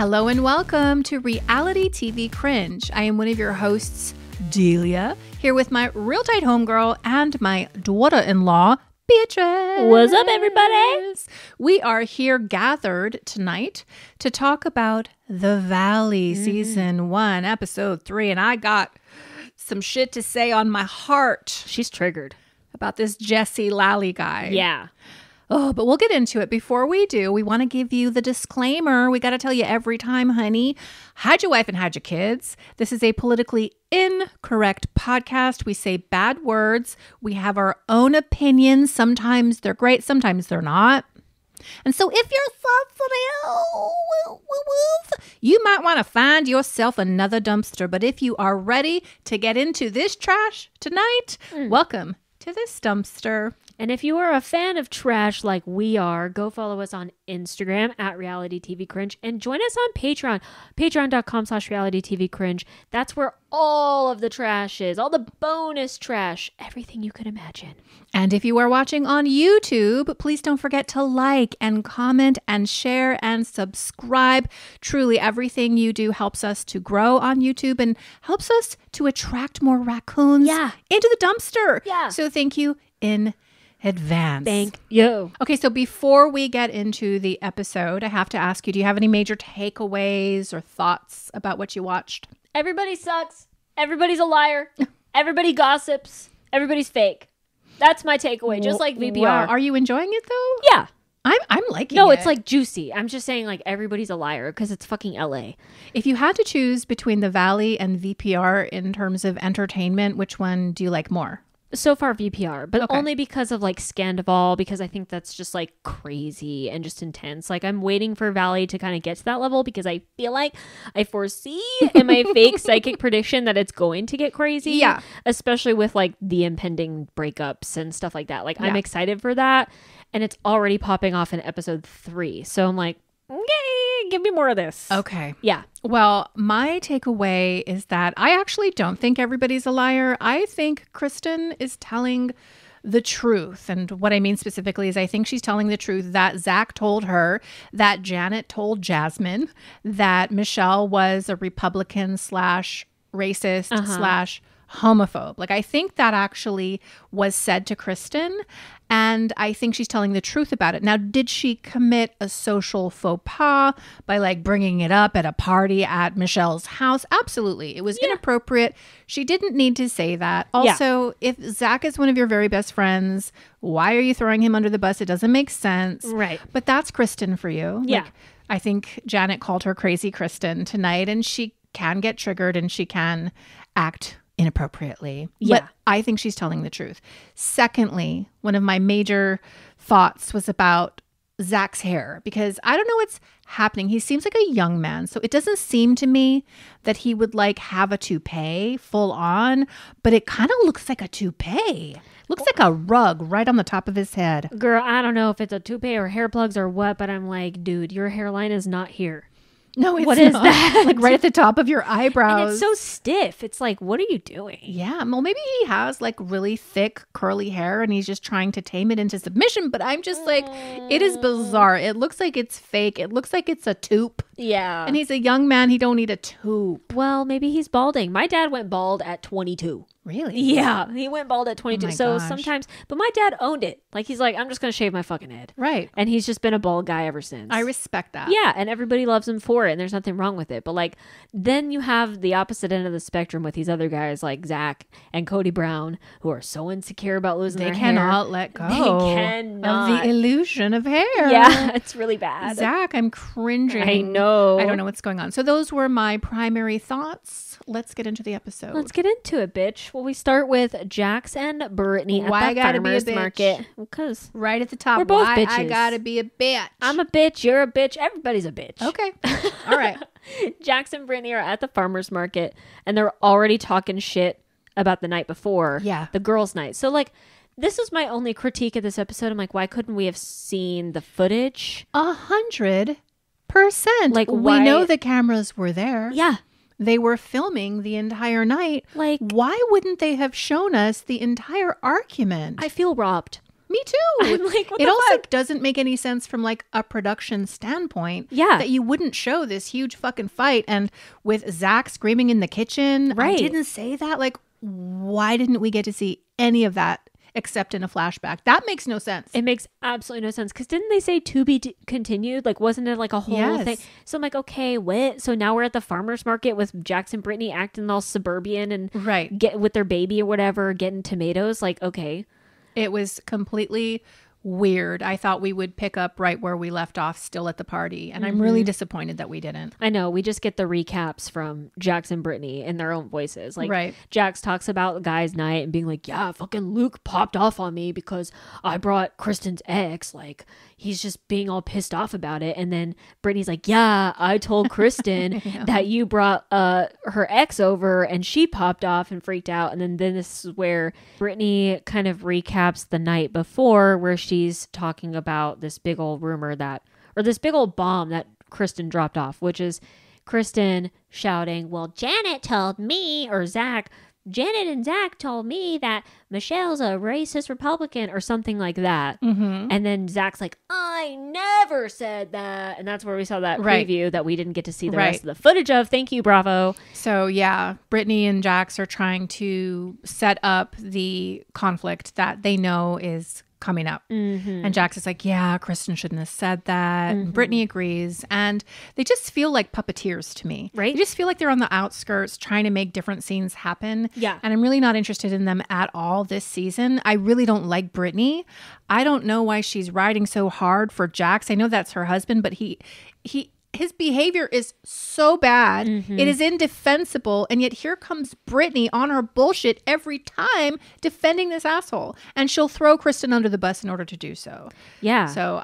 Hello and welcome to Reality TV Cringe. I am one of your hosts, Delia, here with my real tight homegirl and my daughter-in-law, Beatrice. What's up, everybody? We are here gathered tonight to talk about The Valley, Season 1, Episode 3, and I got some shit to say on my heart. She's triggered. About this Jesse Lally guy. Yeah. Oh, but we'll get into it. Before we do, we want to give you the disclaimer. We got to tell you every time, honey. Hide your wife and hide your kids. This is a politically incorrect podcast. We say bad words. We have our own opinions. Sometimes they're great. Sometimes they're not. And so if you're you might want to find yourself another dumpster. But if you are ready to get into this trash tonight, welcome to this dumpster. And if you are a fan of trash like we are, go follow us on Instagram at Reality TV Cringe and join us on Patreon, patreon.com/realitytvcringe. That's where all of the trash is, all the bonus trash, everything you could imagine. And if you are watching on YouTube, please don't forget to like and comment and share and subscribe. Truly, everything you do helps us to grow on YouTube and helps us to attract more raccoons into the dumpster. Yeah. So thank you in advance. Thank you. Okay, so before we get into the episode, I have to ask you, do you have any major takeaways or thoughts about what you watched? Everybody sucks. Everybody's a liar. Everybody gossips. Everybody's fake. That's my takeaway, just like VBR. Wow. Are you enjoying it, though? Yeah. I'm liking it. No, it's like juicy. I'm just saying like everybody's a liar because it's fucking LA. If you had to choose between The Valley and VPR in terms of entertainment, which one do you like more? So far VPR, but only because of like Scandaval, because I think that's just like crazy and just intense. Like I'm waiting for Valley to kind of get to that level because I feel like I foresee in my fake psychic prediction that it's going to get crazy. Yeah. Especially with like the impending breakups and stuff like that. Like I'm excited for that. And it's already popping off in episode 3. So I'm like, yay, give me more of this. Okay. Yeah. Well, my takeaway is that I actually don't think everybody's a liar. I think Kristen is telling the truth. And what I mean specifically is I think she's telling the truth that Zach told her, that Janet told Jasmine, that Michelle was a Republican slash racist slash homophobe. Like I think that actually was said to Kristen, and I think she's telling the truth about it. Now, did she commit a social faux pas by like bringing it up at a party at Michelle's house? Absolutely. It was inappropriate. She didn't need to say that. Also, if Zach is one of your very best friends, why are you throwing him under the bus? It doesn't make sense. Right. But that's Kristen for you. Yeah. Like, I think Janet called her crazy Kristen tonight, and she can get triggered and she can act inappropriately. Yeah. But I think she's telling the truth. Secondly, one of my major thoughts was about Zach's hair, because I don't know what's happening. He seems like a young man. So it doesn't seem to me that he would like have a toupee full on, but it kind of looks like a toupee. Looks like a rug right on the top of his head. Girl, I don't know if it's a toupee or hair plugs or what, but I'm like, dude, your hairline is not here. No, it's not. What is that? Like right at the top of your eyebrows. And it's so stiff. It's like, what are you doing? Yeah. Well, maybe he has like really thick curly hair and he's just trying to tame it into submission. But I'm just like, it is bizarre. It looks like it's fake. It looks like it's a toupee. Yeah. And he's a young man. He don't need a toupee. Well, maybe he's balding. My dad went bald at 22. Really? Yeah. He went bald at 22. Oh so gosh. Sometimes, but my dad owned it. Like he's like, I'm just going to shave my fucking head. Right. And he's just been a bald guy ever since. I respect that. Yeah. And everybody loves him for it, and there's nothing wrong with it. But like, then you have the opposite end of the spectrum with these other guys like Zach and Cody Brown, who are so insecure about losing their hair. They cannot let go. They cannot. Of the illusion of hair. Yeah. It's really bad. Zach, I'm cringing. I know. I don't know what's going on. So those were my primary thoughts. Let's get into the episode. Let's get into it, bitch. Well, we start with Jax and Brittany at the farmer's market. Because right at the top, we're both bitches. I gotta be a bitch. I'm a bitch. You're a bitch. Everybody's a bitch. Okay. All right. Jax and Brittany are at the farmer's market, and they're already talking shit about the night before. Yeah. The girls' night. So, like, this is my only critique of this episode. I'm like, why couldn't we have seen the footage? 100%. Like, we know the cameras were there. Yeah. They were filming the entire night. Like, why wouldn't they have shown us the entire argument? I feel robbed. Me too. I'm like, what the fuck? It also doesn't make any sense from like a production standpoint. Yeah. That you wouldn't show this huge fucking fight and with Zach screaming in the kitchen. Right. I didn't say that. Like, why didn't we get to see any of that except in a flashback? That makes no sense. It makes absolutely no sense. Because didn't they say to be continued? Like, wasn't it like a whole thing? So I'm like, okay, what? So now we're at the farmer's market with Jax and Brittany acting all suburban and get with their baby or whatever, getting tomatoes. Like, okay. It was completely weird. I thought we would pick up right where we left off still at the party. And I'm really disappointed that we didn't. I know. We just get the recaps from Jax and Brittany in their own voices. Like Jax talks about guys night and being like, yeah, fucking Luke popped off on me because I brought Kristen's ex. Like, he's just being all pissed off about it. And then Brittany's like, yeah, I told Kristen that you brought her ex over and she popped off and freaked out. And then this is where Brittany kind of recaps the night before where she's talking about this big old rumor that, or this big old bomb that Kristen dropped off, which is Kristen shouting, well, Janet told me, or Zach, Janet and Zach told me that Michelle's a racist Republican or something like that. And then Zach's like, I never said that. And that's where we saw that preview that we didn't get to see the rest of the footage of. Thank you, Bravo. So yeah, Brittany and Jax are trying to set up the conflict that they know is coming up. And Jax is like, yeah, Kristen shouldn't have said that. And Brittany agrees. And they just feel like puppeteers to me. They just feel like they're on the outskirts trying to make different scenes happen. And I'm really not interested in them at all this season. I really don't like Brittany. I don't know why she's riding so hard for Jax. I know that's her husband, but his behavior is so bad. It is indefensible. And yet here comes Brittany on her bullshit every time defending this asshole. And she'll throw Kristen under the bus in order to do so. Yeah. So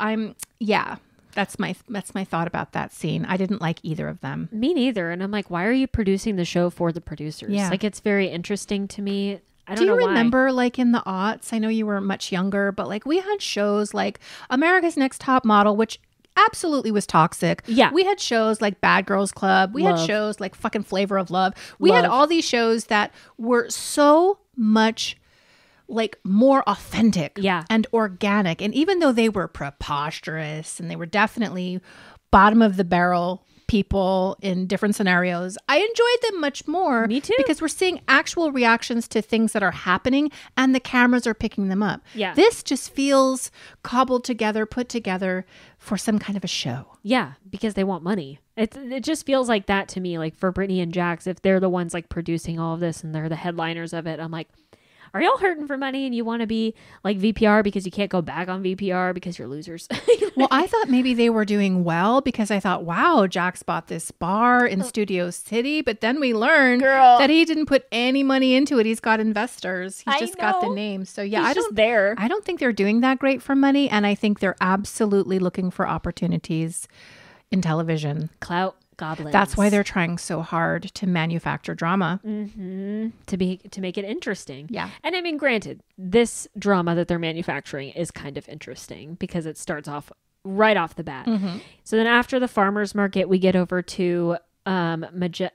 that's my thought about that scene. I didn't like either of them. Me neither. And I'm like, why are you producing the show for the producers? Yeah. Like, it's very interesting to me. Do you remember like in the aughts? I know you were much younger, but like we had shows like America's Next Top Model, which absolutely was toxic. Yeah. We had shows like Bad Girls Club. We had shows like fucking Flavor of Love. We had all these shows that were so much like more authentic and organic. And even though they were preposterous and they were definitely bottom of the barrel people in different scenarios, I enjoyed them much more. Me too. Because we're seeing actual reactions to things that are happening and the cameras are picking them up. Yeah. This just feels cobbled together, put together for some kind of a show. Yeah, because they want money. It just feels like that to me. Like for Brittany and Jax, if they're the ones like producing all of this and they're the headliners of it, I'm like, are y'all hurting for money and you want to be like VPR because you can't go back on VPR because you're losers? Well, I thought maybe they were doing well because I thought, wow, Jax bought this bar in Studio City. But then we learned that he didn't put any money into it. He's got investors. He's just got the name. So yeah, I don't think they're doing that great for money. And I think they're absolutely looking for opportunities in television. Clout. Goblins. That's why they're trying so hard to manufacture drama to make it interesting. Yeah. And I mean, granted, this drama that they're manufacturing is kind of interesting because it starts off right off the bat. So then after the farmer's market, we get over to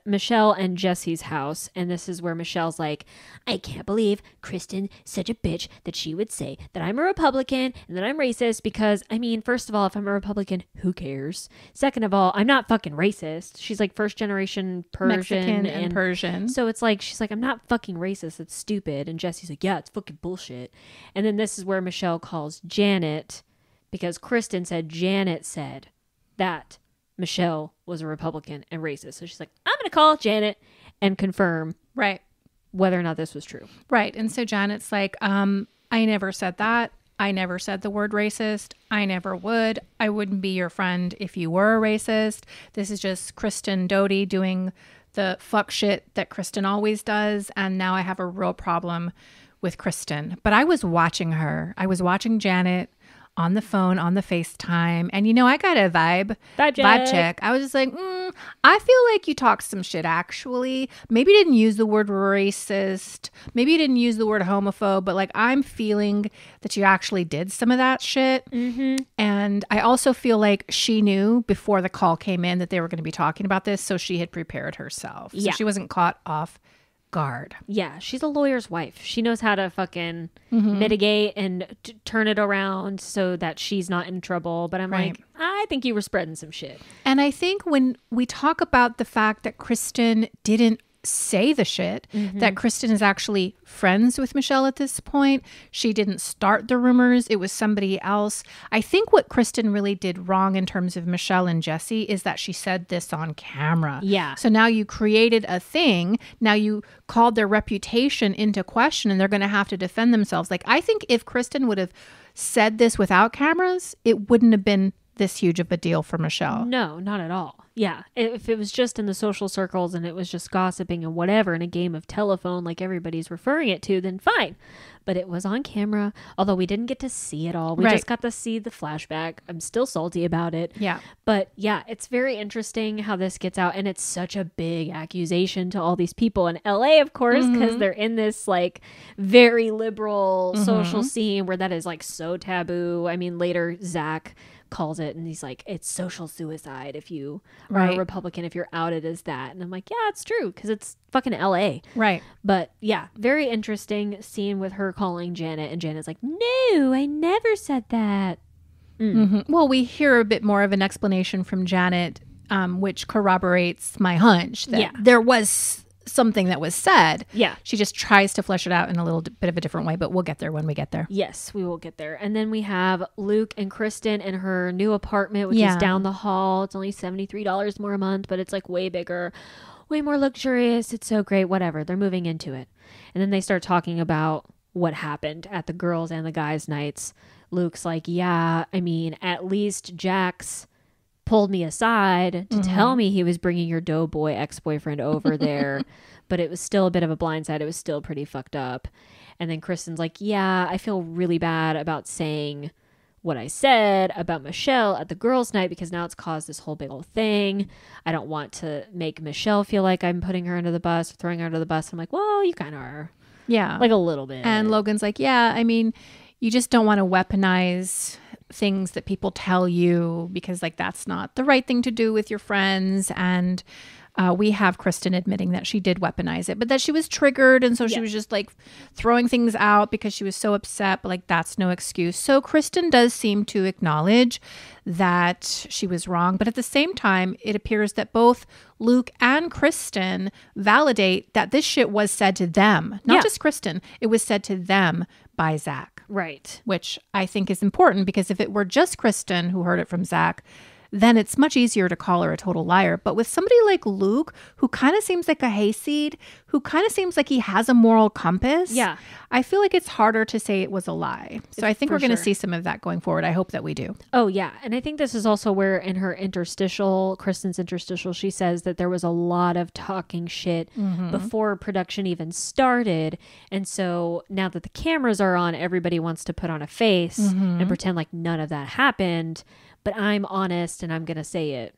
Michelle and Jesse's house. And this is where Michelle's like, I can't believe Kristen, such a bitch, that she would say that I'm a Republican and that I'm racist because, I mean, first of all, if I'm a Republican, who cares? Second of all, I'm not fucking racist. She's like first generation Persian. Mexican and Persian. So it's like, she's like, I'm not fucking racist. It's stupid. And Jesse's like, yeah, it's fucking bullshit. And then this is where Michelle calls Janet because Kristen said Janet said that Michelle was a Republican and racist. So she's like, I'm going to call Janet and confirm whether or not this was true. Right. And so Janet's like, I never said that. I never said the word racist. I never would. I wouldn't be your friend if you were a racist. This is just Kristen Doty doing the fuck shit that Kristen always does. And now I have a real problem with Kristen. But I was watching her. I was watching Janet on the phone, on the FaceTime. And, you know, I got a vibe check. I was just like, I feel like you talked some shit, actually. Maybe you didn't use the word racist. Maybe you didn't use the word homophobe. But, like, I'm feeling that you actually did some of that shit. And I also feel like she knew before the call came in that they were going to be talking about this. So she had prepared herself. So she wasn't caught off guard. Yeah, she's a lawyer's wife. She knows how to fucking mitigate and turn it around so that she's not in trouble. But I'm like, I think you were spreading some shit. And I think when we talk about the fact that Kristen didn't say the shit, that Kristen is actually friends with Michelle at this point. She didn't start the rumors. It was somebody else. I think what Kristen really did wrong in terms of Michelle and Jesse is that she said this on camera. Yeah. So now you created a thing. Now you called their reputation into question and they're going to have to defend themselves. Like, I think if Kristen would have said this without cameras, it wouldn't have been this huge of a deal for Michelle. No, not at all. Yeah. If it was just in the social circles and it was just gossiping and whatever in a game of telephone like everybody's referring it to, then fine. But it was on camera, although we didn't get to see it all. We just got to see the flashback. I'm still salty about it. Yeah. But yeah, it's very interesting how this gets out. And it's such a big accusation to all these people in LA, of course, because they're in this like very liberal social scene where that is like so taboo. I mean, later Zach calls it and he's like, it's social suicide if you are a Republican, if you're outed as that. And I'm like, yeah, it's true because it's fucking LA. Right. But yeah, very interesting scene with her calling Janet, and Janet's like, no, I never said that. Well, we hear a bit more of an explanation from Janet, which corroborates my hunch that there was something that was said. Yeah. She just tries to flesh it out in a little bit of a different way, but we'll get there when we get there. Yes, we will get there. And then we have Luke and Kristen in her new apartment, which is down the hall. It's only $73 more a month, but it's like way bigger, way more luxurious. It's so great, whatever. They're moving into it. And then they start talking about what happened at the girls' and the guys' nights. Luke's like, yeah, I mean, at least Jax pulled me aside to tell me he was bringing your doughboy ex-boyfriend over there, but it was still a bit of a blindside. It was still pretty fucked up. And then Kristen's like, yeah, I feel really bad about saying what I said about Michelle at the girls' night because now it's caused this whole big old thing. I don't want to make Michelle feel like I'm putting her under the bus or throwing her under the bus. I'm like, well, you kind of are. Yeah. Like a little bit. And Logan's like, yeah, I mean, you just don't want to weaponize things that people tell you because like that's not the right thing to do with your friends. And we have Kristen admitting that she did weaponize it, but that she was triggered. And so she was just like throwing things out because she was so upset, but like that's no excuse. So Kristen does seem to acknowledge that she was wrong. But at the same time, it appears that both Luke and Kristen validate that this shit was said to them. Not just Kristen. It was said to them by Zach. Right. Which I think is important because if it were just Kristen who heard it from Zach, then it's much easier to call her a total liar. But with somebody like Luke, who kind of seems like a hayseed, who kind of seems like he has a moral compass, I feel like it's harder to say it was a lie. So I think we're going to see some of that going forward. I hope that we do. Oh, yeah. And I think this is also where in her interstitial, Kristen's interstitial, she says that there was a lot of talking shit before production even started. And so now that the cameras are on, everybody wants to put on a face and pretend like none of that happened. But I'm honest and I'm going to say it,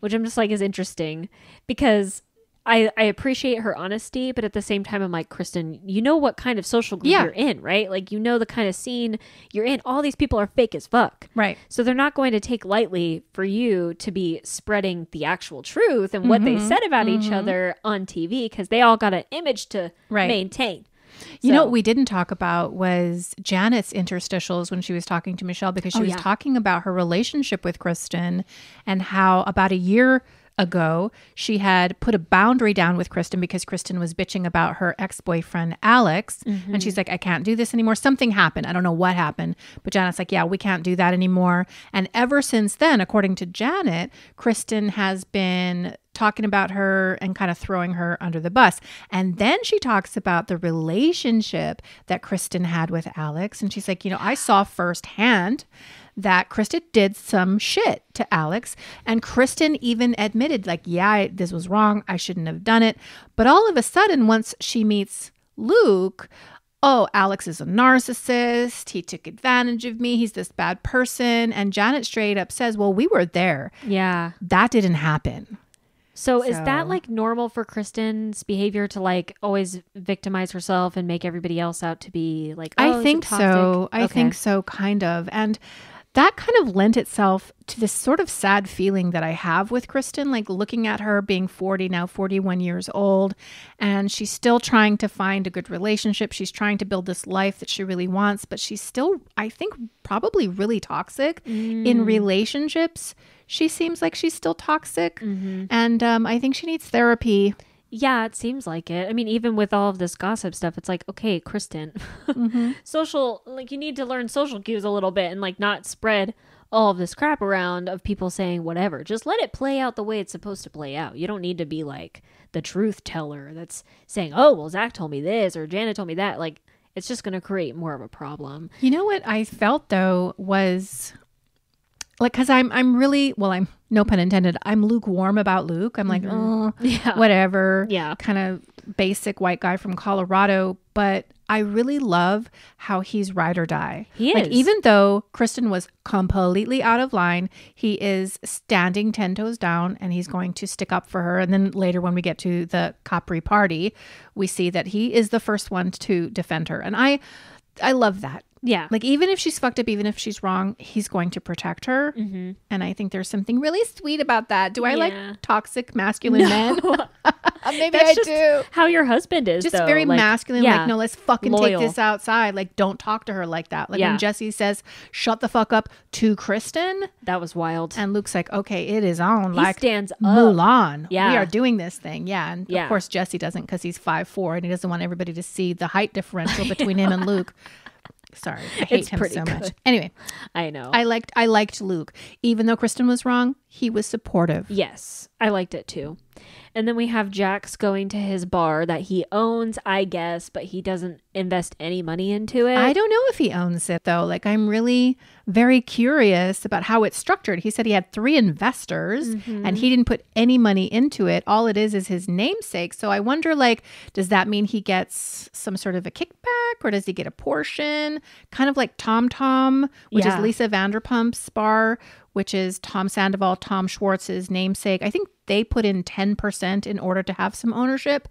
which I'm just like is interesting because I appreciate her honesty. But at the same time, I'm like, Kristen, you know what kind of social group you're in, right? Like, you know, the kind of scene you're in. All these people are fake as fuck. Right. So they're not going to take lightly for you to be spreading the actual truth and what they said about each other on TV because they all got an image to maintain. You know what we didn't talk about was Janet's interstitials when she was talking to Michelle because she was talking about her relationship with Kristen and how about a year ago she had put a boundary down with Kristen because Kristen was bitching about her ex-boyfriend Alex and she's like, I can't do this anymore. Something happened. I don't know what happened. But Janet's like, yeah, we can't do that anymore. And ever since then, according to Janet, Kristen has been talking about her and kind of throwing her under the bus. And then she talks about the relationship that Kristen had with Alex. And she's like, you know, I saw firsthand that Kristen did some shit to Alex. And Kristen even admitted like, yeah, this was wrong. I shouldn't have done it. But all of a sudden, once she meets Luke, oh, Alex is a narcissist. He took advantage of me. He's this bad person. And Janet straight up says, well, we were there. Yeah. That didn't happen. So is that like normal for Kristen's behavior to like always victimize herself and make everybody else out to be like, oh, I think so. I think so, kind of. And that kind of lent itself to this sort of sad feeling that I have with Kristen, like looking at her being 40, now 41 years old, and she's still trying to find a good relationship. She's trying to build this life that she really wants, but she's still, I think, probably really toxic in relationships. She seems like she's still toxic, and I think she needs therapy. Yeah, it seems like it. I mean, even with all of this gossip stuff, it's like, okay, Kristen, social, like you need to learn social cues a little bit and like not spread all of this crap around of people saying whatever. Just let it play out the way it's supposed to play out. You don't need to be like the truth teller that's saying, oh, well, Zach told me this or Janet told me that. Like, it's just going to create more of a problem. You know what I felt though was... like, cause I'm really, well, I'm no pun intended. I'm lukewarm about Luke. I'm like, oh, yeah, whatever. Yeah. Kind of basic white guy from Colorado. But I really love how he's ride or die. He is. Like, even though Kristen was completely out of line, he is standing 10 toes down and he's going to stick up for her. And then later when we get to the Capri party, we see that he is the first one to defend her. And I love that. Yeah. Like, even if she's fucked up, even if she's wrong, he's going to protect her. And I think there's something really sweet about that. Do I like toxic masculine men? Maybe I do. How your husband is, just though. Very like, masculine. Yeah. Like, no, let's fucking take this outside. Like, don't talk to her like that. Like, when Jesse says, shut the fuck up to Kristen. That was wild. And Luke's like, okay, it is on. He like, stands Mulan. Up. Yeah. We are doing this thing. Yeah. And of course, Jesse doesn't, because he's 5'4" and he doesn't want everybody to see the height differential between him and Luke. Sorry, I hate him so much. Anyway, I know. I liked Luke. Even though Kristen was wrong, he was supportive. Yes, I liked it too. And then we have Jax going to his bar that he owns, I guess, but he doesn't invest any money into it. I don't know if he owns it, though. Like, I'm really very curious about how it's structured. He said he had 3 investors and he didn't put any money into it. All it is his namesake. So I wonder, like, does that mean he gets some sort of a kickback or does he get a portion? Kind of like Tom Tom, which is Lisa Vanderpump's bar, which is Tom Sandoval, Tom Schwartz's namesake. I think they put in 10% in order to have some ownership.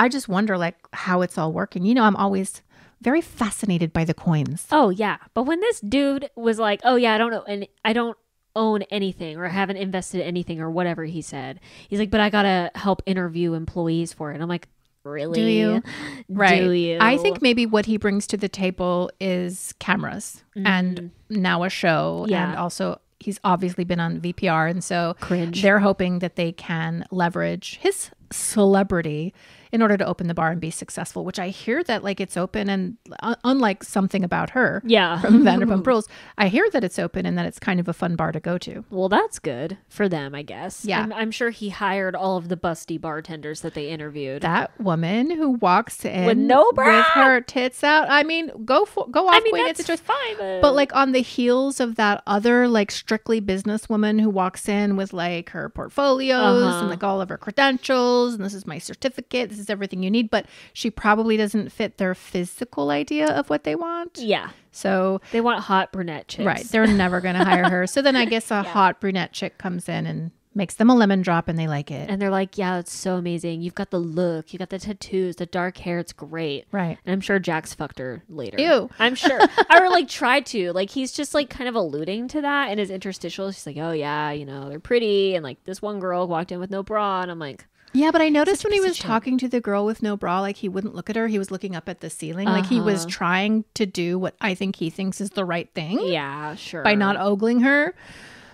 I just wonder, like, how it's all working. You know, I'm always very fascinated by the coins. Oh, yeah. But when this dude was like, oh, yeah, I don't know, and I don't own anything or haven't invested anything or whatever he said. He's like, but I got to help interview employees for it. And I'm like, really? Do you? Right. Do you? I think maybe what he brings to the table is cameras and now a show and also... he's obviously been on VPR, and so they're hoping that they can leverage his celebrity in order to open the bar and be successful, which I hear that, like, it's open, and unlike Something About Her from Vanderpump Rules, I hear that it's open and that it's kind of a fun bar to go to. Well, that's good for them, I guess. Yeah. I'm sure he hired all of the busty bartenders that they interviewed. That woman who walks in with no bra, with her tits out. I mean, go off. I mean, that's just fine. But like on the heels of that other like strictly businesswoman who walks in with like her portfolios and like all of her credentials and this is my certificate, this is everything you need, but she probably doesn't fit their physical idea of what they want. Yeah. So they want hot brunette chicks. Right. They're never going to hire her. So then I guess a hot brunette chick comes in and makes them a lemon drop and they like it. And they're like, yeah, it's so amazing. You've got the look. You got the tattoos, the dark hair. It's great. Right. And I'm sure Jax fucked her later. Ew. I'm sure. Or like tried to. Like he's just like kind of alluding to that in his interstitials. He's like, oh yeah, you know, they're pretty. And like this one girl walked in with no bra. And I'm like... yeah, but I noticed when he was talking to the girl with no bra, like he wouldn't look at her. He was looking up at the ceiling. Like he was trying to do what I think he thinks is the right thing. Yeah, sure. By not ogling her.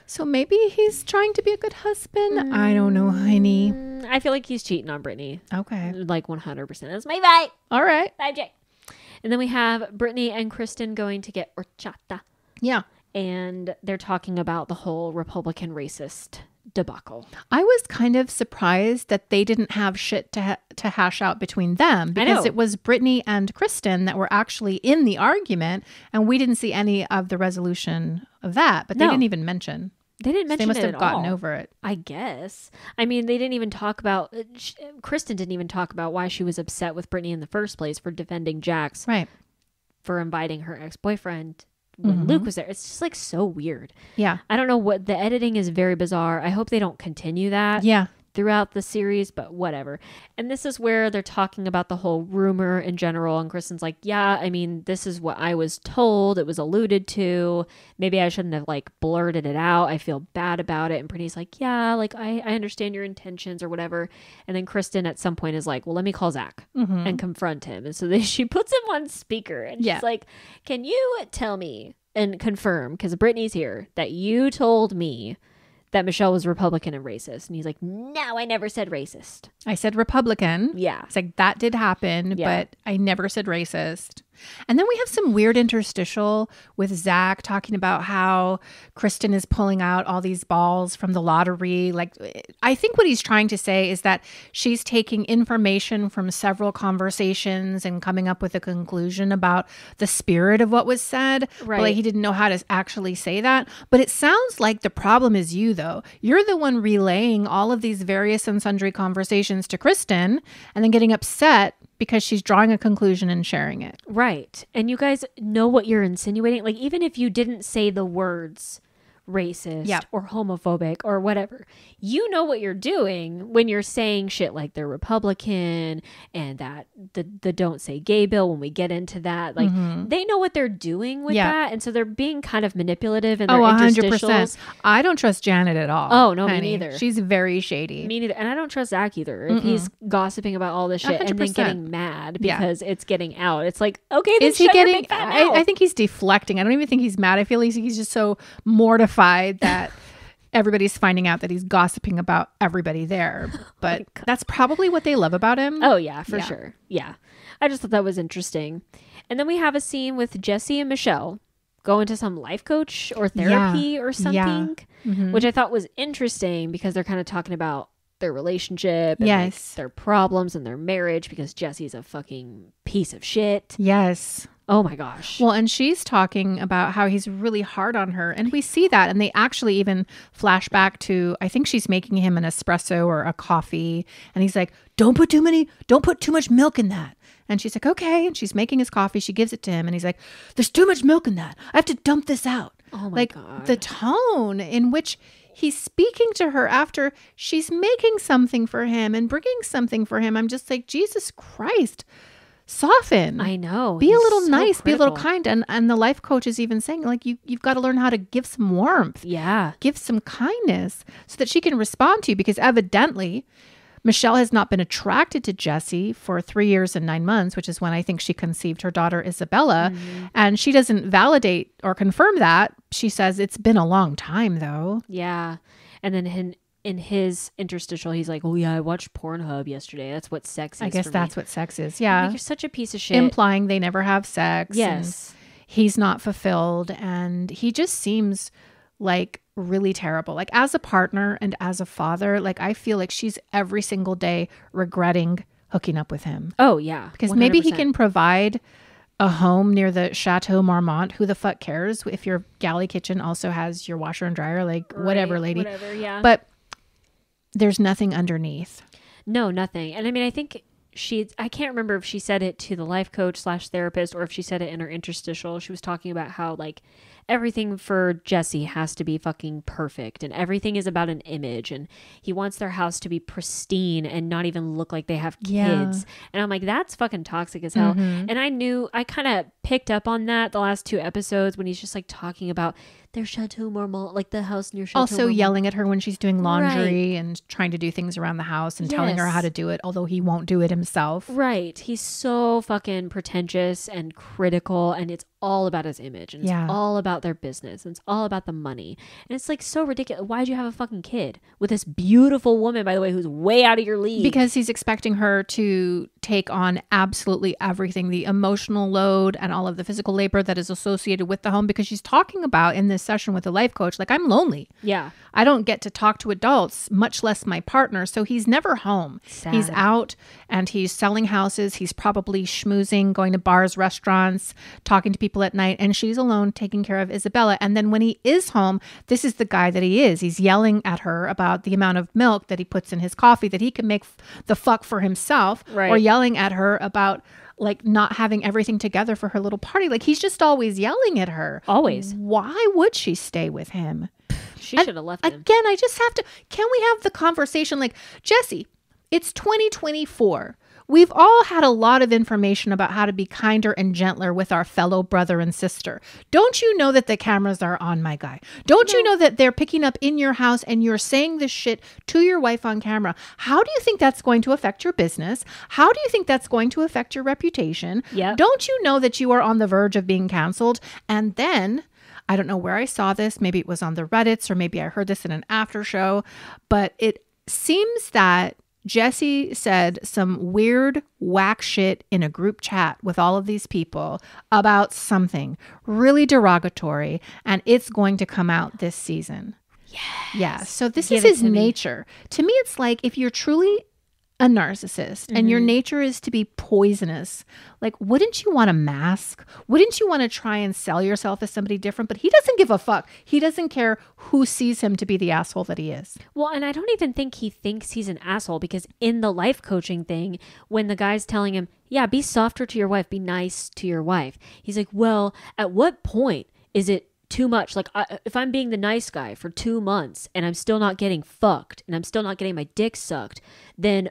So maybe he's trying to be a good husband. I don't know, honey. I feel like he's cheating on Brittany. Okay. Like 100%. That's my vibe. All right. Bye, Jay. And then we have Brittany and Kristen going to get horchata. Yeah. And they're talking about the whole Republican racist debacle. I was kind of surprised that they didn't have shit to hash out between them, because it was Brittany and Kristen that were actually in the argument, and we didn't see any of the resolution of that. But they didn't even mention. They didn't mention it. They must have gotten over it, I guess. I mean, they didn't even talk about. Kristen didn't even talk about why she was upset with Brittany in the first place for defending Jax, right? For inviting her ex-boyfriend when Luke was there. It's just like so weird. Yeah. I don't know what the editing is, very bizarre. I hope they don't continue that. Yeah. throughout the series, but whatever. And this is where they're talking about the whole rumor in general, and Kristen's like, yeah, I mean, this is what I was told. It was alluded to. Maybe I shouldn't have like blurted it out. I feel bad about it. And Brittany's like, yeah, like I understand your intentions or whatever. And then Kristen at some point is like, well, let me call Zach and confront him. And so then she puts him on speaker and she's like, can you tell me and confirm, because Brittany's here, that you told me that Michelle was Republican and racist? And he's like, no, I never said racist. I said Republican. Yeah. It's like, that did happen, but I never said racist. And then we have some weird interstitial with Zach talking about how Kristen is pulling out all these balls from the lottery. Like, I think what he's trying to say is that she's taking information from several conversations and coming up with a conclusion about the spirit of what was said. Right. But like, he didn't know how to actually say that. But it sounds like the problem is you, though. You're the one relaying all of these various and sundry conversations to Kristen and then getting upset because she's drawing a conclusion and sharing it. Right. And you guys know what you're insinuating. Like, even if you didn't say the words racist or homophobic or whatever, you know what you're doing when you're saying shit like they're Republican and that the Don't Say Gay Bill, when we get into that, like they know what they're doing with that. And so they're being kind of manipulative and their 100%. I don't trust Janet at all. Oh, no, honey. Me neither. She's very shady. Me neither. And I don't trust Zach either. If he's gossiping about all this shit 100%. And then getting mad because it's getting out. It's like, okay, then is he getting? I think he's deflecting. I don't even think he's mad. I feel like he's just so mortified that everybody's finding out that he's gossiping about everybody there, but that's probably what they love about him. Oh yeah, for sure. Yeah, I just thought that was interesting. And then we have a scene with Jesse and Michelle go into some life coach or therapy or something, which I thought was interesting because they're kind of talking about their relationship and like, their problems and their marriage, because Jesse's a fucking piece of shit. Yes. Oh my gosh. Well, and she's talking about how he's really hard on her. And we see that. And they actually even flash back to, I think she's making him an espresso or a coffee. And he's like, don't put too much milk in that. And she's like, okay. And she's making his coffee. She gives it to him. And he's like, there's too much milk in that. I have to dump this out. Oh my God. Like, the tone in which he's speaking to her after she's making something for him and bringing something for him. I'm just like, Jesus Christ. Soften. I know. Be a little nice. Be a little kind. And the life coach is even saying, like, you've got to learn how to give some warmth. Yeah. Give some kindness so that she can respond to you, because evidently Michelle has not been attracted to Jesse for 3 years and 9 months, which is when I think she conceived her daughter, Isabella. And she doesn't validate or confirm that. She says it's been a long time, though. Yeah. And then in his interstitial, he's like, oh yeah, I watched Pornhub yesterday. That's what sex is. I guess that's what sex is. Yeah. Like, you're such a piece of shit. Implying they never have sex. Yes. He's not fulfilled. And he just seems like really terrible. Like, as a partner and as a father, like, I feel like she's every single day regretting hooking up with him. Oh yeah. Because 100%. Maybe he can provide a home near the Chateau Marmont. Who the fuck cares if your galley kitchen also has your washer and dryer? Like, right, whatever, lady. Whatever, yeah. But there's nothing underneath. No, nothing. And I mean, I think I can't remember if she said it to the life coach / therapist or if she said it in her interstitial. She was talking about how, like, everything for Jesse has to be fucking perfect and everything is about an image, and he wants their house to be pristine and not even look like they have kids. Yeah. And I'm like, that's fucking toxic as hell. And I kind of picked up on that the last 2 episodes when he's just like talking about their Chateau Marmont, like the house near Chateau Marmont. Also yelling at her when she's doing laundry and trying to do things around the house and telling her how to do it, although he won't do it himself. Right. He's so fucking pretentious and critical, and it's all about his image, and it's all about their business, and it's all about the money. And it's like so ridiculous. Why'd you have a fucking kid with this beautiful woman, by the way, who's way out of your league? Because he's expecting her to take on absolutely everything, the emotional load and all of the physical labor that is associated with the home, because she's talking about in this session with a life coach, like, I'm lonely. Yeah. I don't get to talk to adults, much less my partner. So he's never home. Sad. He's out and he's selling houses. He's probably schmoozing, going to bars, restaurants, talking to people at night. And she's alone taking care of Isabella. And then when he is home, this is the guy that he is. He's yelling at her about the amount of milk that he puts in his coffee that he can make the fuck for himself, or yelling at her about, like, not having everything together for her little party. Like, he's just always yelling at her. Always. Why would she stay with him? She should have left him. Again, I just have to, can we have the conversation like, Jesse, it's 2024. We've all had a lot of information about how to be kinder and gentler with our fellow brother and sister. Don't you know that the cameras are on, my guy? Don't you know that they're picking up in your house and you're saying this shit to your wife on camera? How do you think that's going to affect your business? How do you think that's going to affect your reputation? Yep. Don't you know that you are on the verge of being canceled? And then, I don't know where I saw this. Maybe it was on the Reddits, or maybe I heard this in an after show, but it seems that Jesse said some weird whack shit in a group chat with all of these people about something really derogatory, and it's going to come out this season. Yes. Yeah. So this is his nature. To me, it's like, if you're truly a narcissist and your nature is to be poisonous, like, wouldn't you want a mask? Wouldn't you want to try and sell yourself as somebody different? But he doesn't give a fuck. He doesn't care who sees him to be the asshole that he is. Well, and I don't even think he thinks he's an asshole, because in the life coaching thing, when the guy's telling him, yeah, be softer to your wife, be nice to your wife, he's like, well, at what point is it too much? Like, if I'm being the nice guy for 2 months and I'm still not getting fucked and I'm still not getting my dick sucked, then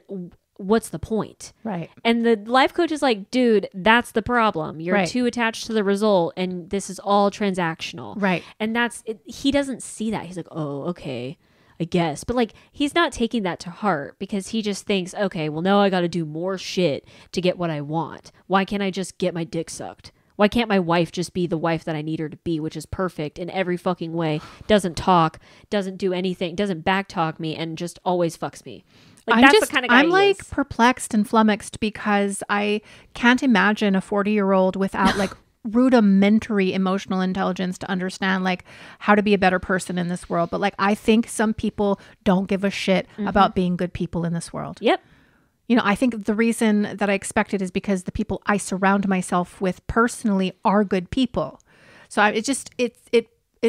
what's the point? Right. And the life coach is like, dude, that's the problem. You're too attached to the result, and this is all transactional. Right. And that's it. He doesn't see that. He's like, oh, okay, I guess. But like, he's not taking that to heart, because he just thinks, okay, well, now I got to do more shit to get what I want. Why can't I just get my dick sucked? Why can't my wife just be the wife that I need her to be, which is perfect in every fucking way, doesn't talk, doesn't do anything, doesn't backtalk me, and just always fucks me? Like, I'm that's just, the kind of guy I'm like is. Perplexed and flummoxed, because I can't imagine a 40-year-old without like rudimentary emotional intelligence to understand like how to be a better person in this world. But like, I think some people don't give a shit about being good people in this world. Yep. You know, I think the reason that I expect it is because the people I surround myself with personally are good people. So it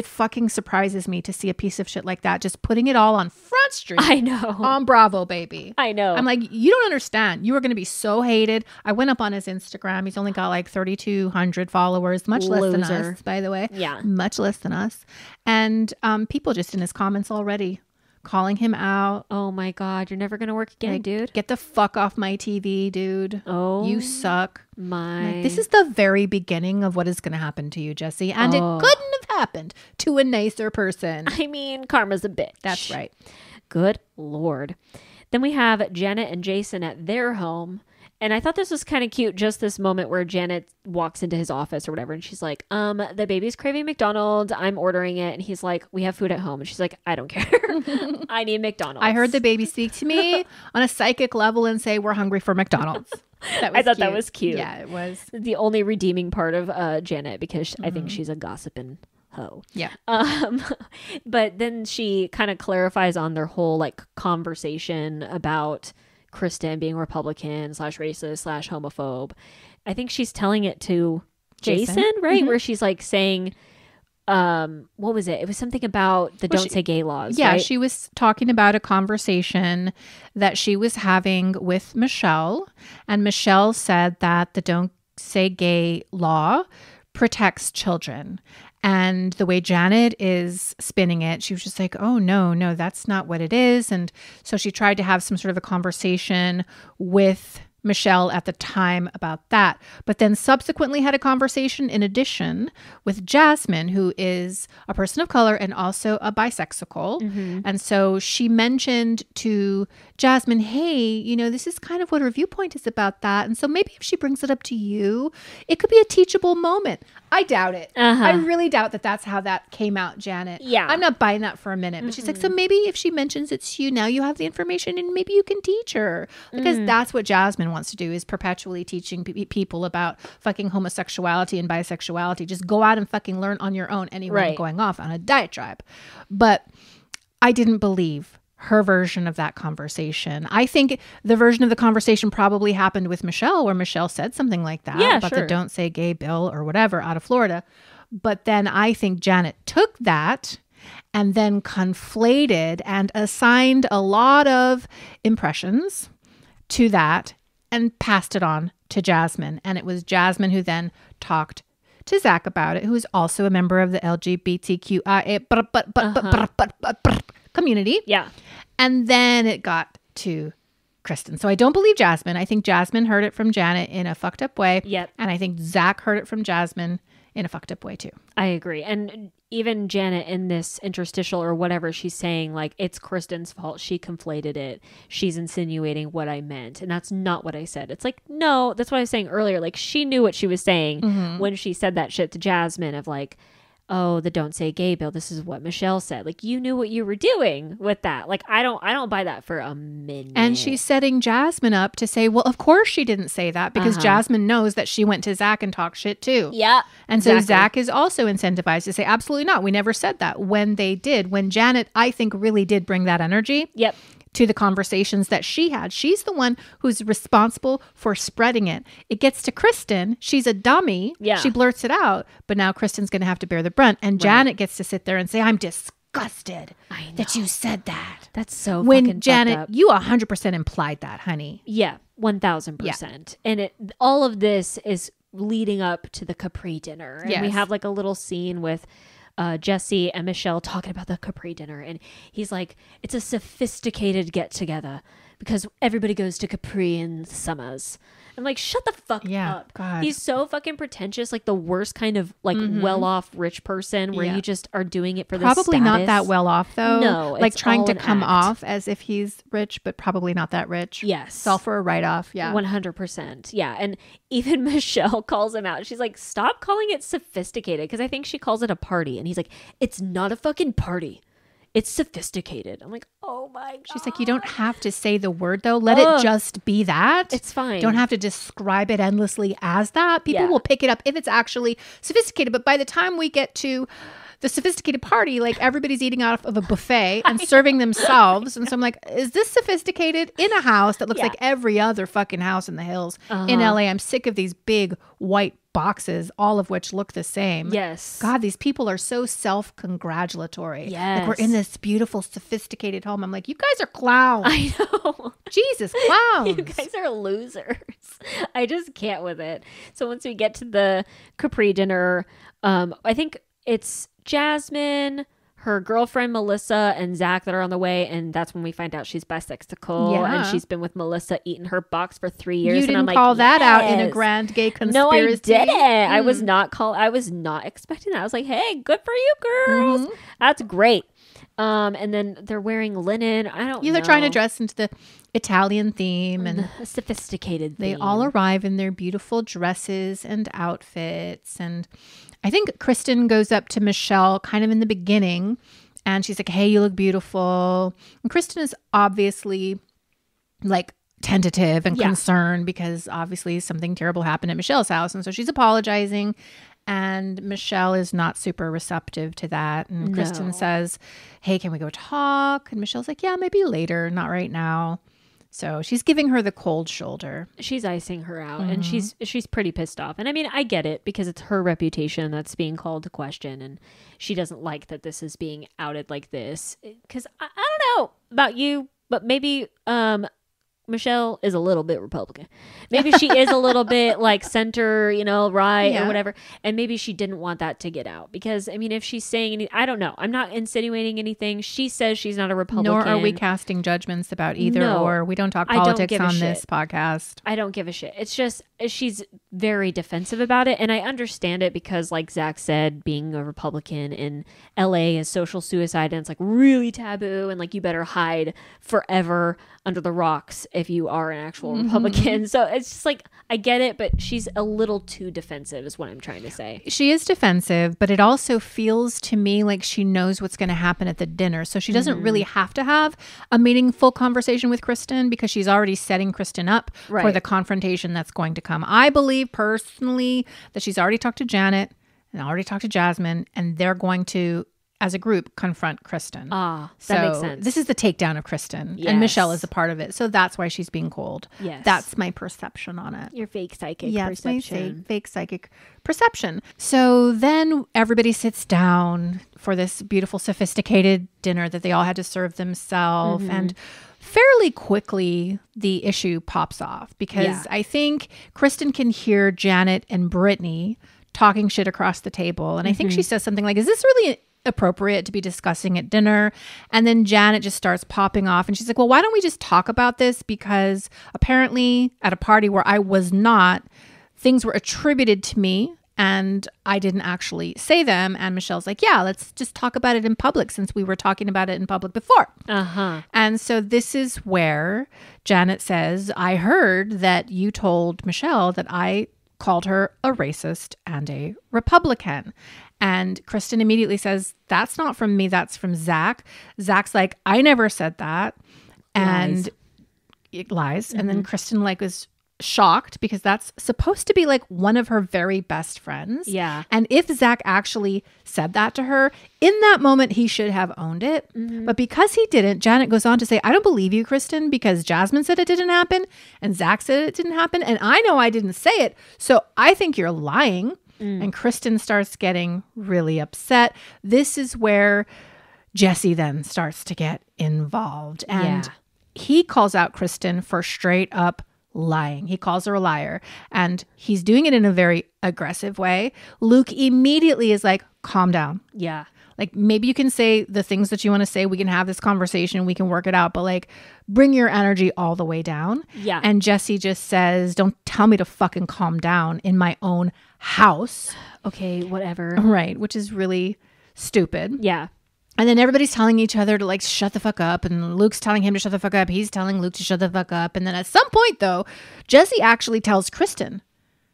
fucking surprises me to see a piece of shit like that, just putting it all on Front Street. I know. On Bravo, baby. I know. I'm like, you don't understand. You are going to be so hated. I went up on his Instagram. He's only got like 3,200 followers, much less than us, by the way. Yeah. Much less than us. And people just in his comments already calling him out. Oh my God, you're never gonna work again, like, dude. Get the fuck off my TV, dude. Oh, you suck. Like, this is the very beginning of what is gonna happen to you, Jesse, and it couldn't have happened to a nicer person. I mean, karma's a bitch. That's right. Good Lord. Then we have Janet and Jason at their home, and I thought this was kind of cute, just this moment where Janet walks into his office or whatever, and she's like, the baby's craving McDonald's, I'm ordering it. And he's like, we have food at home. And she's like, I don't care. I need McDonald's. I heard the baby speak to me on a psychic level and say, we're hungry for McDonald's. I thought that was cute. Yeah, it was. The only redeeming part of Janet, because I think she's a gossiping hoe. Yeah. But then she kind of clarifies on their whole like conversation about Kristen being Republican/racist/homophobe. I think she's telling it to Jason, right? Where she's like saying, what was it? It was something about the Don't Say Gay laws. Yeah, right? She was talking about a conversation that she was having with Michelle, and Michelle said that the Don't Say Gay law protects children. And the way Janet is spinning it, she was just like, oh, no, that's not what it is. And so she tried to have some sort of a conversation with Michelle at the time about that, but then subsequently had a conversation in addition with Jasmine, who is a person of color and also a bisexual. And so she mentioned to Jasmine, hey, you know, this is kind of what her viewpoint is about that. And so maybe if she brings it up to you, it could be a teachable moment. I doubt it. I really doubt that that's how that came out, Janet. Yeah. I'm not buying that for a minute. But she's like, so maybe if she mentions it to you, now you have the information and maybe you can teach her. Because that's what Jasmine wants to do, is perpetually teaching people about fucking homosexuality and bisexuality. Just go out and fucking learn on your own anyway, going off on a diatribe. But I didn't believe her version of that conversation. I think the version of the conversation probably happened with Michelle, where Michelle said something like that about the Don't Say Gay Bill or whatever out of Florida. But then I think Janet took that and then conflated and assigned a lot of impressions to that and passed it on to Jasmine. And it was Jasmine who then talked to Zach about it, who is also a member of the LGBTQIA community. Yeah. And then it got to Kristen. So I don't believe Jasmine. I think Jasmine heard it from Janet in a fucked up way. Yep. And I think Zach heard it from Jasmine in a fucked up way too. I agree. And even Janet in this interstitial or whatever, she's saying like, it's Kristen's fault. She conflated it. She's insinuating what I meant. And that's not what I said. It's like, no, that's what I was saying earlier. Like she knew what she was saying when she said that shit to Jasmine of like, oh, the Don't Say Gay Bill. This is what Michelle said. Like you knew what you were doing with that. Like I don't buy that for a minute. And she's setting Jasmine up to say, well, of course she didn't say that because Jasmine knows that she went to Zach and talked shit too. Yeah. And exactly. So Zach is also incentivized to say, absolutely not. We never said that. When they did, when Janet, I think, really did bring that energy. Yep. To the conversations that she had. She's the one who's responsible for spreading it. It gets to Kristen. She's a dummy. Yeah. She blurts it out. But now Kristen's going to have to bear the brunt. And right. Janet gets to sit there and say, I'm disgusted that you said that. That's so fucking fucked up. When Janet, you 100% implied that, honey. Yeah, 1,000%. Yeah. And all of this is leading up to the Capri dinner. And we have like a little scene with Jesse and Michelle talking about the Capri dinner, and he's like, it's a sophisticated get together because everybody goes to Capri in summers. I'm like, shut the fuck up. God. He's so fucking pretentious, like the worst kind of like well-off rich person where you just are doing it for the status. Probably not that well-off though. No, like trying to come off as if he's rich, but probably not that rich. Yes. It's all for a write-off. Yeah. 100%. Yeah. And even Michelle calls him out. She's like, stop calling it sophisticated, because I think she calls it a party. And he's like, it's not a fucking party. It's sophisticated. I'm like, oh my God. She's like, you don't have to say the word though. Let it just be that. It's fine. Don't have to describe it endlessly as that. People will pick it up if it's actually sophisticated. But by the time we get to the sophisticated party, like everybody's eating off of a buffet and serving themselves. And so I'm like, is this sophisticated in a house that looks like every other fucking house in the hills in LA? I'm sick of these big white boxes, all of which look the same. Yes. God, these people are so self-congratulatory. Yes. Like, we're in this beautiful, sophisticated home. I'm like, you guys are clowns. I know. Jesus, clowns. You guys are losers. I just can't with it. So once we get to the Capri dinner, I think it's Jasmine, her girlfriend Melissa, and Zach that are on the way, and that's when we find out she's bisexual and she's been with Melissa eating her box for 3 years. You didn't call that out in a grand gay conspiracy. No, I didn't. I was not I was not expecting that. I was like, hey, good for you, girls. That's great. And then they're wearing linen. I don't know. They're trying to dress into the Italian theme and the sophisticated theme. They all arrive in their beautiful dresses and outfits. And I think Kristen goes up to Michelle kind of in the beginning, and she's like, hey, you look beautiful. And Kristen is obviously like tentative and concerned because obviously something terrible happened at Michelle's house. And so she's apologizing. And Michelle is not super receptive to that. And Kristen says, hey, can we go talk? And Michelle's like, yeah, maybe later, not right now. So she's giving her the cold shoulder. She's icing her out, and she's pretty pissed off. And I mean, I get it, because it's her reputation that's being called to question, and she doesn't like that this is being outed like this. Because I don't know about you, but maybe Michelle is a little bit Republican. Maybe she is a little bit like center, you know, right or whatever. And maybe she didn't want that to get out, because I mean, if she's saying any, I don't know. I'm not insinuating anything. She says she's not a Republican. Nor are we casting judgments about either or. We don't talk politics on this podcast. I don't give a shit. It's just, she's very defensive about it. And I understand it, because like Zach said, being a Republican in LA is social suicide, and it's like really taboo, and like you better hide forever under the rocks if you are an actual Republican. So it's just like, I get it, but she's a little too defensive is what I'm trying to say. She is defensive, but it also feels to me like she knows what's going to happen at the dinner. So she doesn't really have to have a meaningful conversation with Kristen, because she's already setting Kristen up for the confrontation that's going to come. I believe personally that she's already talked to Janet and already talked to Jasmine, and they're going to, as a group, confront Kristen. That makes sense. This is the takedown of Kristen, and Michelle is a part of it. So that's why she's being cold. Yes. That's my perception on it. Your fake psychic perception. Yeah, fake psychic perception. So then everybody sits down for this beautiful, sophisticated dinner that they all had to serve themselves. And fairly quickly, the issue pops off, because I think Kristen can hear Janet and Brittany talking shit across the table. And I think she says something like, is this really appropriate to be discussing at dinner? And then Janet just starts popping off. And she's like, well, why don't we just talk about this? Because apparently at a party where I was not, things were attributed to me and I didn't actually say them. And Michelle's like, yeah, let's just talk about it in public since we were talking about it in public before. And so this is where Janet says, I heard that you told Michelle that I called her a racist and a Republican. And Kristen immediately says, that's not from me, that's from Zach. Zach's like, I never said that. And it lies. And then Kristen like was shocked because that's supposed to be like one of her very best friends. Yeah. And if Zach actually said that to her, in that moment, he should have owned it. But because he didn't, Janet goes on to say, I don't believe you, Kristen, because Jasmine said it didn't happen and Zach said it didn't happen. And I know I didn't say it. So I think you're lying. And Kristen starts getting really upset. This is where Jesse then starts to get involved. And he calls out Kristen for straight up lying. He calls her a liar. And he's doing it in a very aggressive way. Luke immediately is like, calm down. Yeah. Like, maybe you can say the things that you want to say. We can have this conversation. We can work it out. But, like, bring your energy all the way down. Yeah. And Jesse just says, don't tell me to fucking calm down in my own house. Okay, whatever. Right, which is really stupid. Yeah. And then everybody's telling each other to, like, shut the fuck up. And Luke's telling him to shut the fuck up. He's telling Luke to shut the fuck up. And then at some point, though, Jesse actually tells Kristen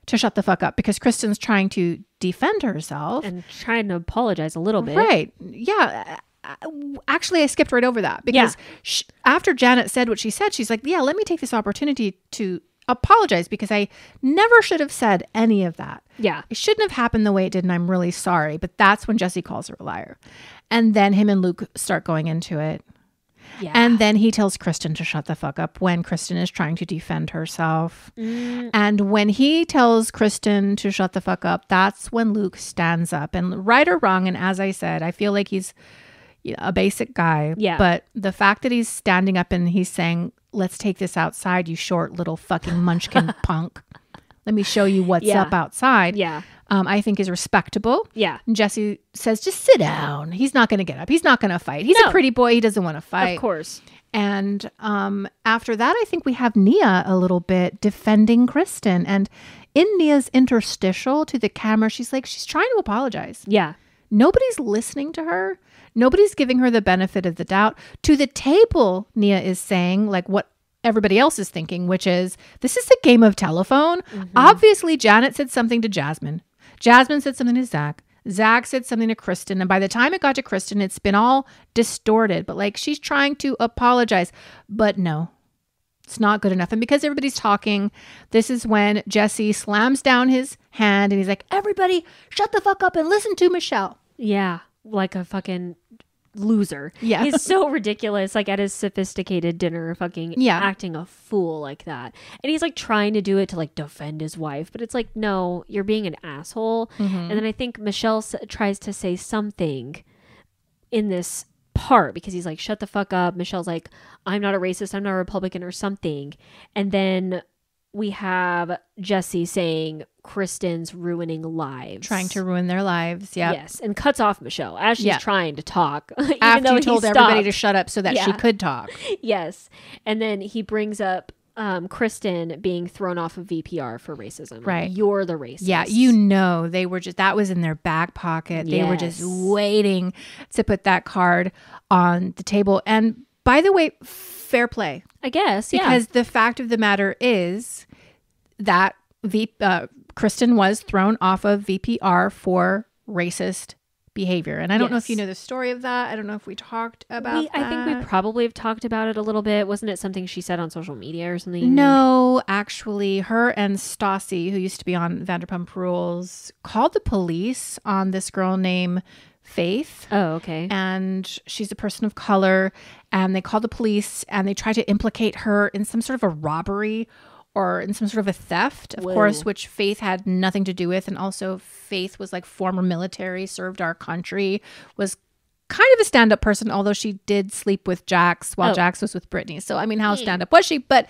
to shut the fuck up because Kristen's trying to defend herself and trying to apologize a little bit. Right. Yeah. Actually, I skipped right over that because after Janet said what she said, she's like, yeah, let me take this opportunity to apologize because I never should have said any of that. Yeah. It shouldn't have happened the way it did. And I'm really sorry. But that's when Jesse calls her a liar. And then him and Luke start going into it. Yeah. And then he tells Kristen to shut the fuck up when Kristen is trying to defend herself. And when he tells Kristen to shut the fuck up, that's when Luke stands up. And right or wrong, and as I said, I feel like he's a basic guy. Yeah. But the fact that he's standing up and he's saying, let's take this outside, you short little fucking munchkin punk. Let me show you what's up outside. Yeah. I think is respectable. Yeah. And Jesse says, just sit down. He's not going to get up. He's not going to fight. He's a pretty boy. He doesn't want to fight. Of course. And after that, I think we have Nia a little bit defending Kristen. And in Nia's interstitial to the camera, she's like, she's trying to apologize. Yeah. Nobody's listening to her. Nobody's giving her the benefit of the doubt. To the table, Nia is saying, like, what everybody else is thinking, which is, this is a game of telephone. Obviously, Janet said something to Jasmine. Jasmine said something to Zach. Zach said something to Kristen. And by the time it got to Kristen, it's been all distorted. But like, she's trying to apologize. But no, it's not good enough. And because everybody's talking, this is when Jesse slams down his hand and he's like, everybody shut the fuck up and listen to Michelle. Yeah. Like a fucking loser. Yeah. He's so ridiculous, like at his sophisticated dinner, fucking acting a fool like that. And he's like trying to do it to like defend his wife, but it's like, no, you're being an asshole. And then I think Michelle tries to say something in this part because he's like, shut the fuck up. Michelle's like, I'm not a racist, I'm not a Republican or something. And then we have Jesse saying Kristen's ruining lives. Trying to ruin their lives. Yeah. Yes. And cuts off Michelle as she's trying to talk. Even after he told everybody to shut up so that she could talk. Yes. And then he brings up Kristen being thrown off of VPR for racism. Right. Like, you're the racist. Yeah. You know, they were just, that was in their back pocket. They were just waiting to put that card on the table. And by the way, fair play, I guess, because the fact of the matter is that Kristen was thrown off of VPR for racist behavior. And I don't know if you know the story of that. I don't know if we talked about that. I think we probably have talked about it a little bit. Wasn't it something she said on social media or something? No, actually, her and Stassi, who used to be on Vanderpump Rules, called the police on this girl named Faith. Oh, okay. And she's a person of color, and they call the police and they try to implicate her in some sort of a robbery or in some sort of a theft, of course, which Faith had nothing to do with. And also Faith was like former military, served our country, was kind of a stand-up person, although she did sleep with Jax while Jax was with Brittany. So I mean, how stand-up was she? But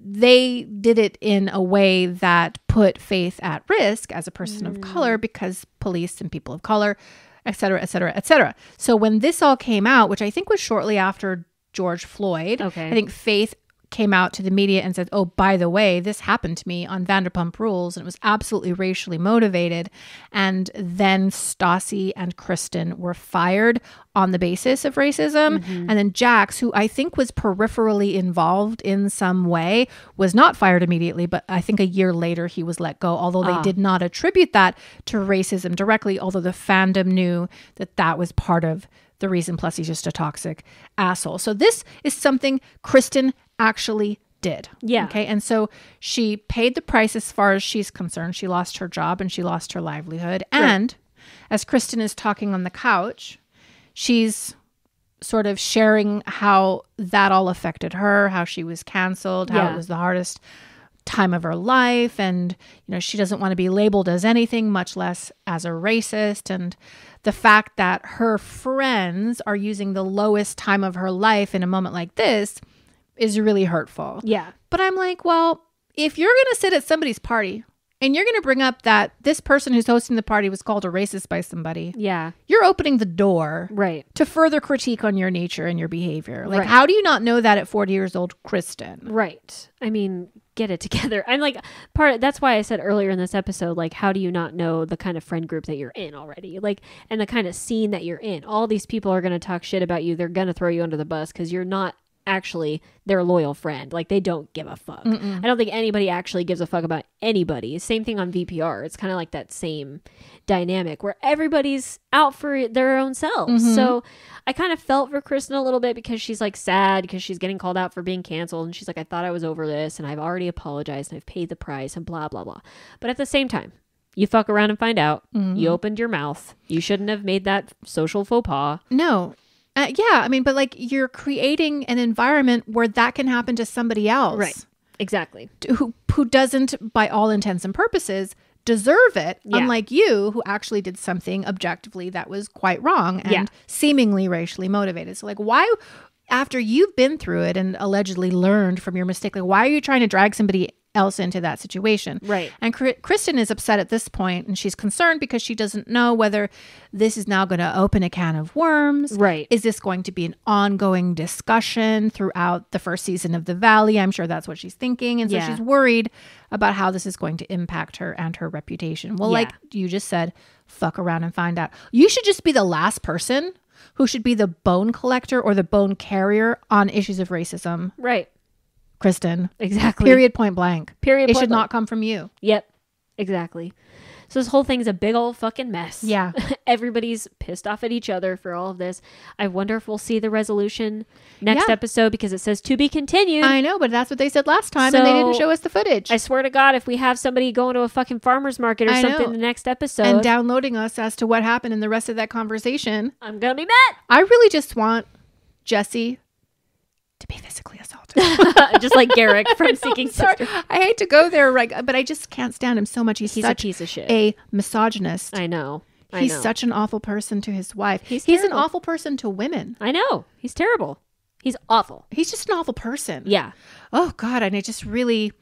they did it in a way that put Faith at risk as a person of color, because police and people of color, et cetera, et cetera, et cetera. So when this all came out, which I think was shortly after George Floyd, I think Faith came out to the media and said, oh, by the way, this happened to me on Vanderpump Rules, and it was absolutely racially motivated. And then Stassi and Kristen were fired on the basis of racism. And then Jax, who I think was peripherally involved in some way, was not fired immediately, but I think a year later he was let go, although they did not attribute that to racism directly, although the fandom knew that that was part of the reason, plus he's just a toxic asshole. So this is something Kristen actually did. Okay. And so she paid the price as far as she's concerned. She lost her job and she lost her livelihood. And as Kristen is talking on the couch, she's sort of sharing how that all affected her, how she was canceled, how it was the hardest time of her life. And, you know, she doesn't want to be labeled as anything, much less as a racist. And the fact that her friends are using the lowest time of her life in a moment like this is really hurtful. But I'm like, well, if you're going to sit at somebody's party and you're going to bring up that this person who's hosting the party was called a racist by somebody, you're opening the door to further critique on your nature and your behavior. Like, how do you not know that at 40 years old, Kristen? I mean, get it together. I'm like, that's why I said earlier in this episode, like, how do you not know the kind of friend group that you're in already? Like, and the kind of scene that you're in. All these people are going to talk shit about you. They're going to throw you under the bus because you're not actually their loyal friend. Like, they don't give a fuck. I don't think anybody actually gives a fuck about anybody. Same thing on VPR. It's kind of like that same dynamic where everybody's out for their own selves. So I kind of felt for Kristen a little bit, because she's like sad because she's getting called out for being canceled, and she's like, I thought I was over this, and I've already apologized, and I've paid the price, and blah blah blah. But at the same time, you fuck around and find out you opened your mouth. You shouldn't have made that social faux pas. Yeah, I mean, but like, you're creating an environment where that can happen to somebody else. Exactly. Who doesn't, by all intents and purposes, deserve it, unlike you, who actually did something objectively that was quite wrong and seemingly racially motivated. So like, why, after you've been through it and allegedly learned from your mistake, like, why are you trying to drag somebody else into that situation? And Kristen is upset at this point, and she's concerned because she doesn't know whether this is now going to open a can of worms. Is this going to be an ongoing discussion throughout the first season of The Valley? I'm sure that's what she's thinking. And so she's worried about how this is going to impact her and her reputation. Well, like you just said, fuck around and find out. You should just be the last person who should be the bone collector or the bone carrier on issues of racism. Kristen. Exactly. Period, point blank. Period. It should not come from you. Exactly. So this whole thing's a big old fucking mess. Everybody's pissed off at each other for all of this. I wonder if we'll see the resolution next episode, because it says to be continued. I know, but that's what they said last time, so, and they didn't show us the footage. I swear to God, if we have somebody going to a fucking farmer's market or something in the next episode and downloading us as to what happened in the rest of that conversation, I'm going to be mad. I really just want Jesse to be physically assaulted. Just like Garrick from Seeking Sister. I hate to go there, right? But I just can't stand him so much. He's such a piece of shit. A misogynist. I know. He's such an awful person to his wife. He's an awful person to women. I know. He's terrible. He's awful. He's just an awful person. Yeah. Oh, God. And I just really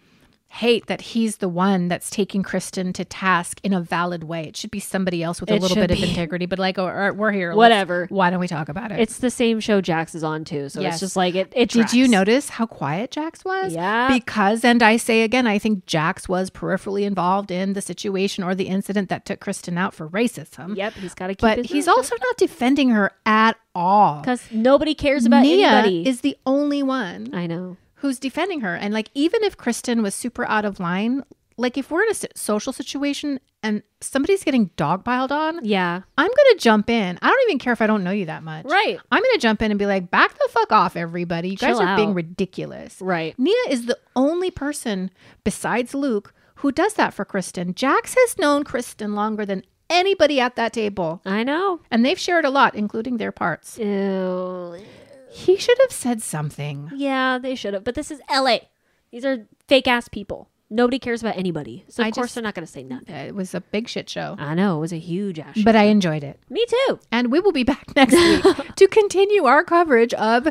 hate that he's the one that's taking Kristen to task in a valid way. It should be somebody else with a little bit of integrity, but like, oh, we're here. Whatever. Why don't we talk about it? It's the same show Jax is on too. So it's just like, it tracks. Did you notice how quiet Jax was? Yeah. Because, and I say again, I think Jax was peripherally involved in the situation or the incident that took Kristen out for racism. He's got to keep his he's also not defending her at all. Because nobody cares about anybody. Nia is the only one. I know. Who's defending her. And like, even if Kristen was super out of line, like if we're in a social situation and somebody's getting dogpiled on, I'm gonna jump in. I don't even care if I don't know you that much. I'm gonna jump in and be like, back the fuck off, everybody. You guys are being ridiculous. Nia is the only person besides Luke who does that for Kristen. Jax has known Kristen longer than anybody at that table. I know. And they've shared a lot, including their parts. Ew. He should have said something. Yeah, they should have. But this is LA. These are fake ass people. Nobody cares about anybody. So of course they're not going to say nothing. It was a big shit show. I know. It was a huge ass show. But I enjoyed it. Me too. And we will be back next week to continue our coverage of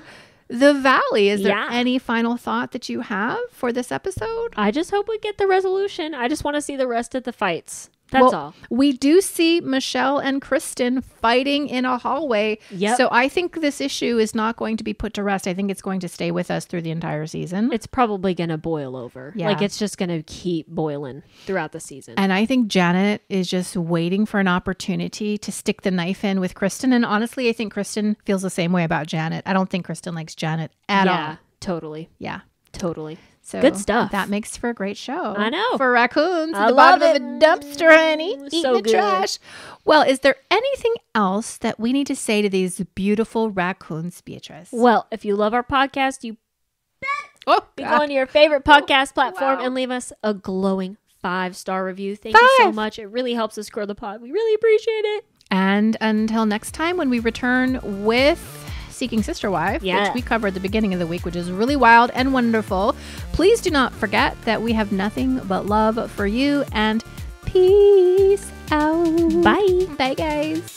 The Valley. Is there any final thought that you have for this episode? I just hope we get the resolution. I just want to see the rest of the fights. That's all. We do see Michelle and Kristen fighting in a hallway. Yep. So I think this issue is not going to be put to rest. I think it's going to stay with us through the entire season. It's probably going to boil over. Yeah. Like, it's just going to keep boiling throughout the season. And I think Janet is just waiting for an opportunity to stick the knife in with Kristen. And honestly, I think Kristen feels the same way about Janet. I don't think Kristen likes Janet at all. Yeah, totally. Yeah. Totally. So good stuff. That makes for a great show. I know. For raccoons at the bottom of a dumpster, honey. Eating the trash. Well, is there anything else that we need to say to these beautiful raccoons, Beatrice? Well, if you love our podcast, you can go on your favorite podcast platform and leave us a glowing 5-star review. Thank you so much. It really helps us grow the pod. We really appreciate it. And until next time when we return with Seeking Sister Wife, which we covered at the beginning of the week, which is really wild and wonderful. Please do not forget that we have nothing but love for you, and peace out. Bye. Bye, guys.